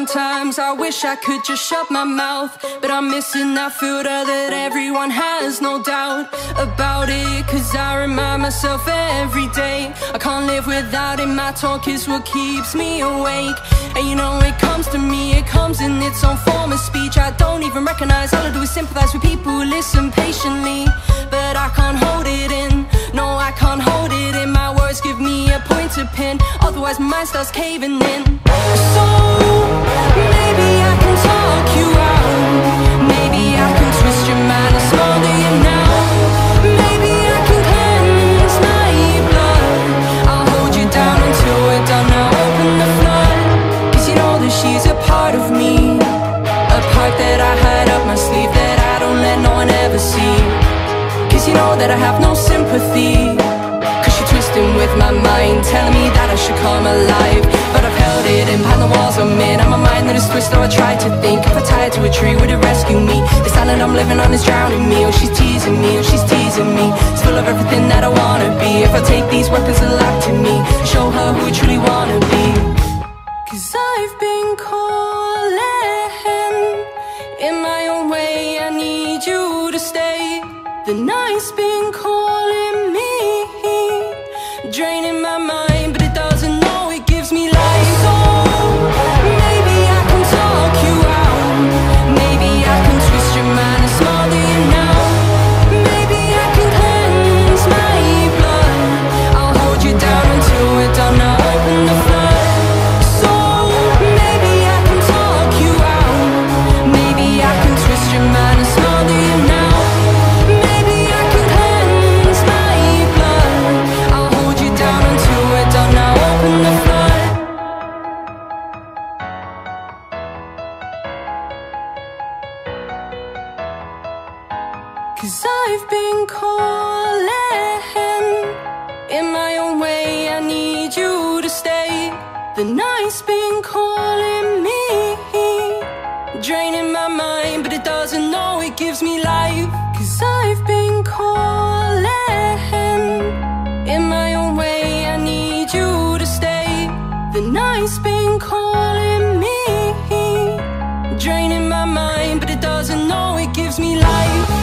Sometimes I wish I could just shut my mouth, but I'm missing that filter that everyone has, no doubt about it. Cause I remind myself every day I can't live without it. My talk is what keeps me awake. And you know it comes to me, it comes in its own form of speech. I don't even recognize, all I do is sympathize with people who listen patiently. But I can't hold it in, no I can't hold it in. My words give me a point to pin, otherwise my mind starts caving in. So maybe I can talk you out, maybe I can twist your mind and smile to you now. That I have no sympathy, cause you're twisting with my mind, telling me that I should come alive. But I've held it in behind the walls I'm in. I'm a mind that is twisted, or I try to think. If I tied to a tree, would it rescue me? This island I'm living on is drowning me. Oh, she's teasing me, oh, she's teasing me. It's full of everything that I wanna be. If I take these weapons and lock to me, show her who I truly wanna be. Cause I've been calling in my own way, I need you to stay. The night's been calling me, draining my mind, but it doesn't know it gives me life. So maybe I can talk you out, maybe I can twist your mind and smile to you now. Maybe I can cleanse my blood, I'll hold you down until we're done, I'll open the flood. So maybe I can talk you out, maybe I can twist your mind and smile to you now. Cause I've been calling in my own way, I need you to stay. The night's been calling me, draining my mind, but it doesn't know it gives me life. Cause I've been calling in my own way, I need you to stay. The night's been calling me, draining my mind, but it doesn't know it gives me life.